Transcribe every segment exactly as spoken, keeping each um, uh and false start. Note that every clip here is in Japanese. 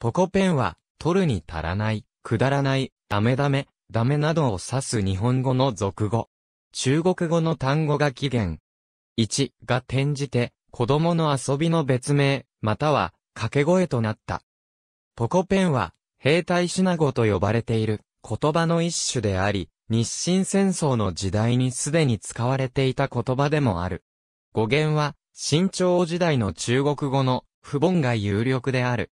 ポコペンは、取るに足らない、くだらない、ダメダメ、ダメなどを指す日本語の俗語。中国語の単語が起源。いちが転じて、子供の遊びの別名、または、掛け声となった。ポコペンは、兵隊品語と呼ばれている言葉の一種であり、日清戦争の時代にすでに使われていた言葉でもある。語源は、清朝時代の中国語の父母が有力である。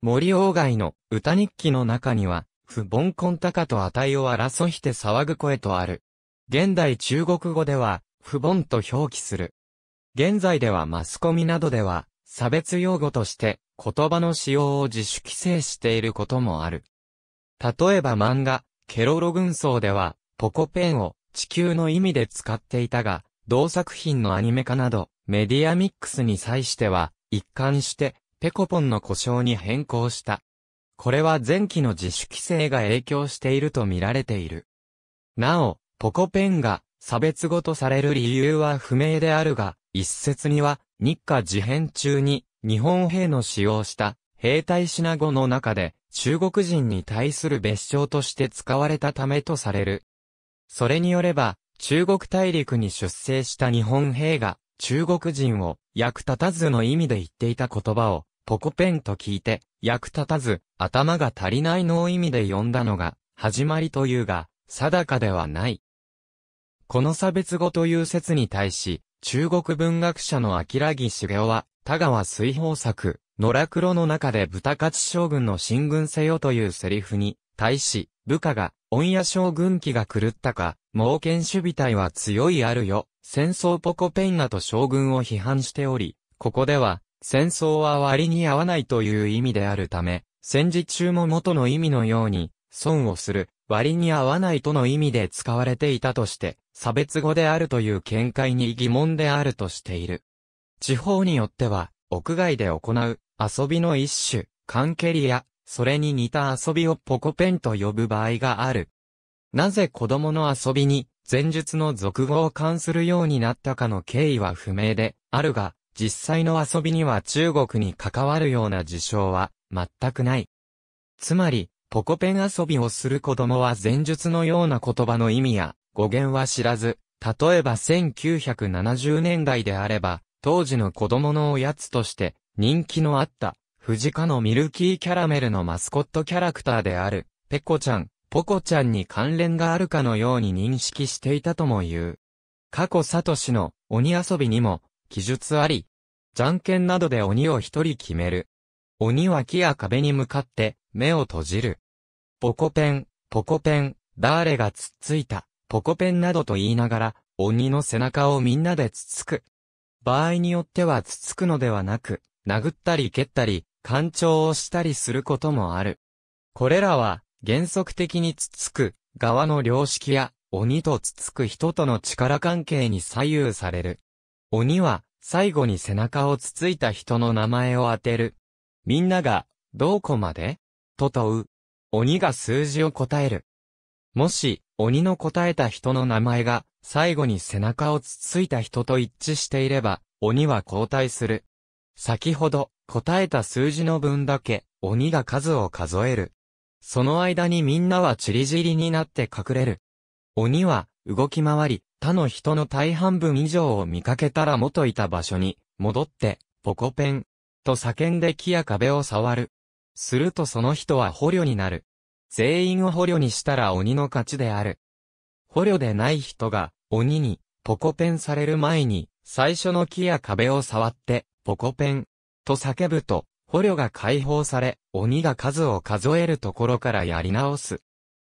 森鴎外の歌日記の中には、父母婚高と値を争ひて騒ぐ声とある。現代中国語では、父母と表記する。現在ではマスコミなどでは、差別用語として、言葉の使用を自主規制していることもある。例えば漫画、ケロロ軍曹では、ポコペンを地球の意味で使っていたが、同作品のアニメ化など、メディアミックスに際しては、一貫して、ペコポンの呼称に変更した。これは前期の自主規制が影響していると見られている。なお、ポコペンが差別語とされる理由は不明であるが、一説には、日華事変中に日本兵の使用した兵隊品語の中で中国人に対する蔑称として使われたためとされる。それによれば、中国大陸に出征した日本兵が中国人を役立たずの意味で言っていた言葉をポコペンと聞いて役立たず、頭が足りないの意味で呼んだのが始まりというが、定かではない。この差別語という説に対し、中国文学者の諦木茂雄は、田川水豊作、野良黒の中で豚勝将軍の進軍せよというセリフに、対し、部下が、恩や将軍気が狂ったか、猛犬守備隊は強いあるよ、戦争ポコペンなと将軍を批判しており、ここでは、戦争は割に合わないという意味であるため、戦時中も元の意味のように、損をする、割に合わないとの意味で使われていたとして、差別語であるという見解に疑問であるとしている。地方によっては、屋外で行う遊びの一種、缶蹴りや、それに似た遊びをポコペンと呼ぶ場合がある。なぜ子供の遊びに、前述の俗語を冠するようになったかの経緯は不明で、あるが、実際の遊びには中国に関わるような事象は、全くない。つまり、ポコペン遊びをする子供は前述のような言葉の意味や語源は知らず、例えばせんきゅうひゃくななじゅうねんだいであれば、当時の子供のおやつとして人気のあった、フジカのミルキーキャラメルのマスコットキャラクターである、ペコちゃん、ポコちゃんに関連があるかのように認識していたとも言う。過去サトシの鬼遊びにも記述あり、じゃんけんなどで鬼を一人決める。鬼は木や壁に向かって目を閉じる。ポコペン、ポコペン、誰がつっついた、ポコペンなどと言いながら、鬼の背中をみんなでつつく。場合によってはつつくのではなく、殴ったり蹴ったり、干潮をしたりすることもある。これらは、原則的につつく側の良識や、鬼とつつく人との力関係に左右される。鬼は、最後に背中をつついた人の名前を当てる。みんなが、どこまでと問う。鬼が数字を答える。もし、鬼の答えた人の名前が、最後に背中をつついた人と一致していれば、鬼は交代する。先ほど、答えた数字の分だけ、鬼が数を数える。その間にみんなは散り散りになって隠れる。鬼は、動き回り、他の人の大半分以上を見かけたら元いた場所に、戻って、ポコペン。と叫んで木や壁を触る。するとその人は捕虜になる。全員を捕虜にしたら鬼の勝ちである。捕虜でない人が鬼にポコペンされる前に最初の木や壁を触ってポコペンと叫ぶと捕虜が解放され鬼が数を数えるところからやり直す。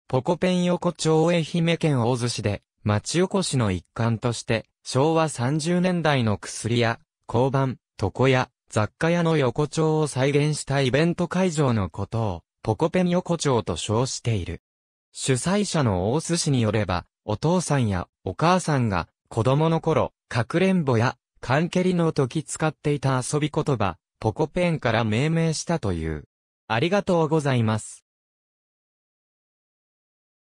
ポコペン横丁愛媛県大洲市で町おこしの一環としてしょうわさんじゅうねんだいの薬屋、交番、床屋、雑貨屋の横丁を再現したイベント会場のことを、ポコペン横丁と称している。主催者の大洲市によれば、お父さんやお母さんが、子供の頃、かくれんぼや、缶蹴りの時使っていた遊び言葉、ポコペンから命名したという。ありがとうございます。